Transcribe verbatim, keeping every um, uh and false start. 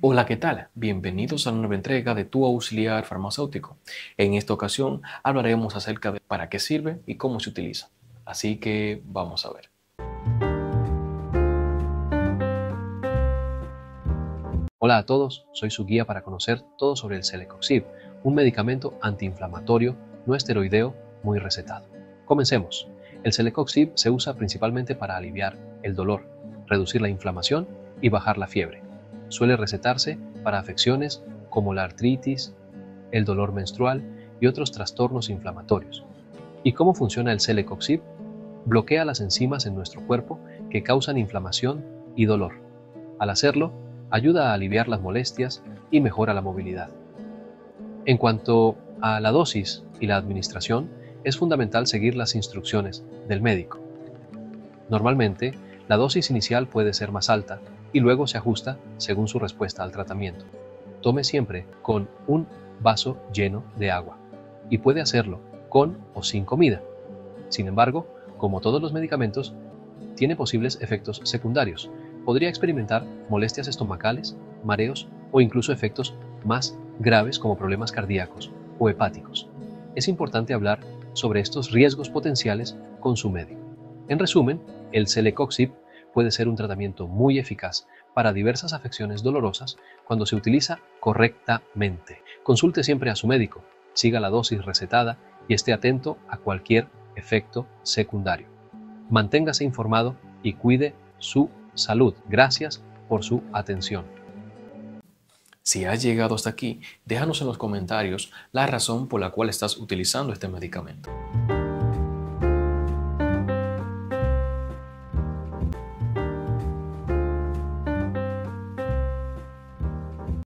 Hola, ¿qué tal? Bienvenidos a una nueva entrega de Tu Auxiliar Farmacéutico. En esta ocasión hablaremos acerca de para qué sirve y cómo se utiliza. Así que vamos a ver. Hola a todos, soy su guía para conocer todo sobre el Celecoxib, un medicamento antiinflamatorio no esteroideo muy recetado. Comencemos. El Celecoxib se usa principalmente para aliviar el dolor, reducir la inflamación y bajar la fiebre. Suele recetarse para afecciones como la artritis, el dolor menstrual y otros trastornos inflamatorios. ¿Y cómo funciona el Celecoxib? Bloquea las enzimas en nuestro cuerpo que causan inflamación y dolor. Al hacerlo, ayuda a aliviar las molestias y mejora la movilidad. En cuanto a la dosis y la administración, es fundamental seguir las instrucciones del médico. Normalmente, la dosis inicial puede ser más alta, y luego se ajusta según su respuesta al tratamiento. Tome siempre con un vaso lleno de agua y puede hacerlo con o sin comida. Sin embargo, como todos los medicamentos, tiene posibles efectos secundarios. Podría experimentar molestias estomacales, mareos o incluso efectos más graves como problemas cardíacos o hepáticos. Es importante hablar sobre estos riesgos potenciales con su médico. En resumen, el Celecoxib puede ser un tratamiento muy eficaz para diversas afecciones dolorosas cuando se utiliza correctamente. Consulte siempre a su médico, siga la dosis recetada y esté atento a cualquier efecto secundario. Manténgase informado y cuide su salud. Gracias por su atención. Si has llegado hasta aquí, déjanos en los comentarios la razón por la cual estás utilizando este medicamento.